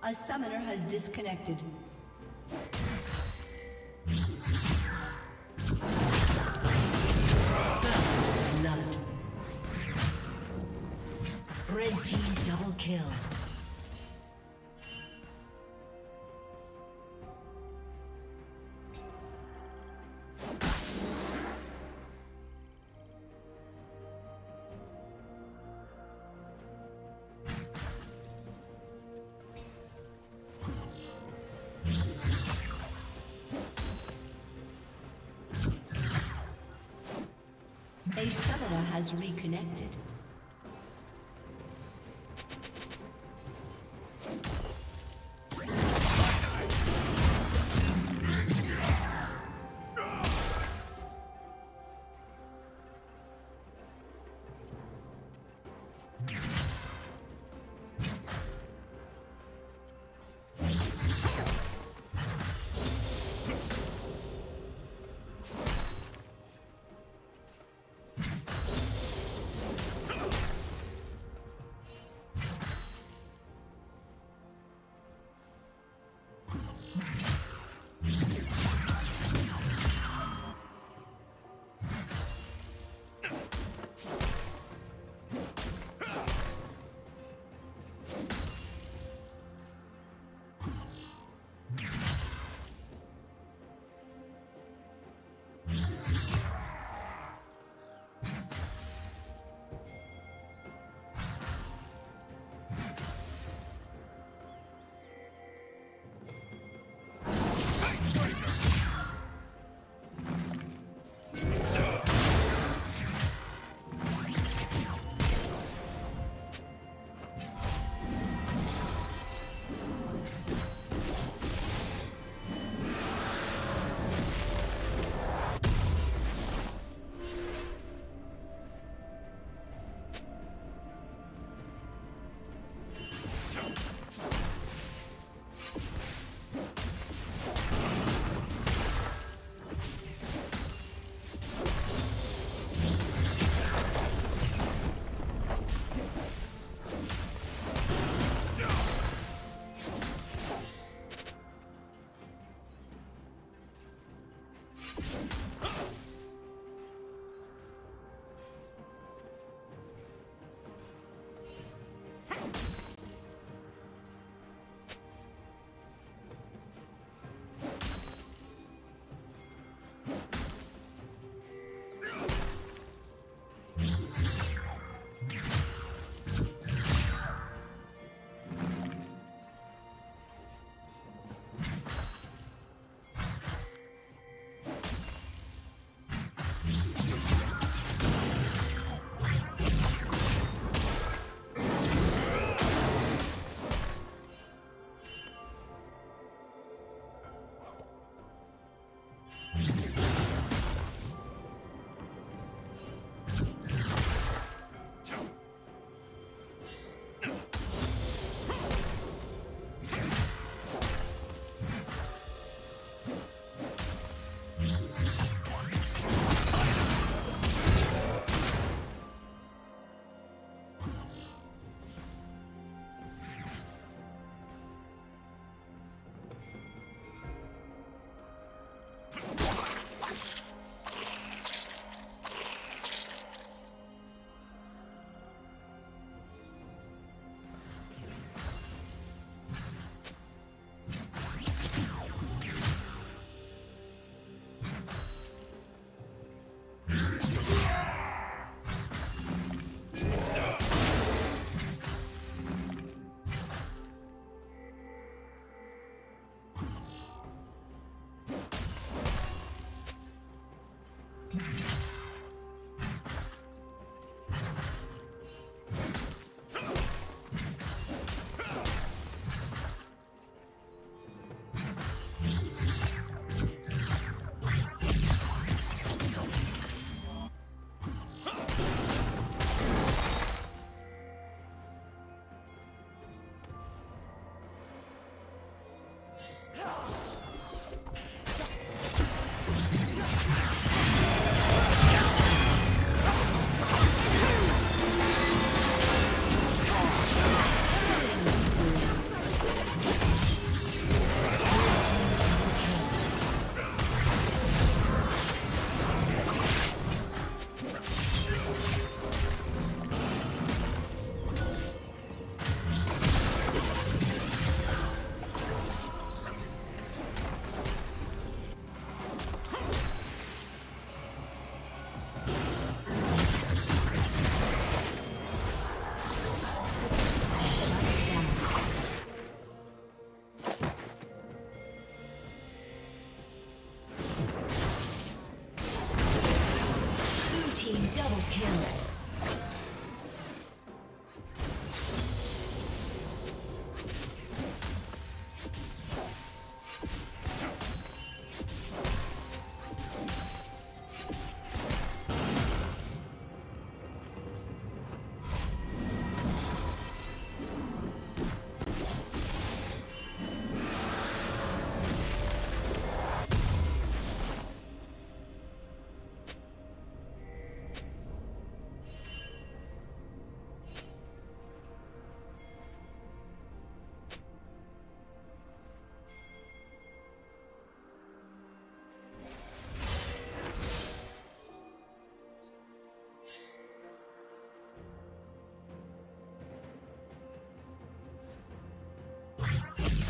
A summoner has disconnected. First blood. Red team double kill. A summoner has reconnected.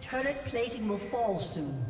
Turret plating will fall soon.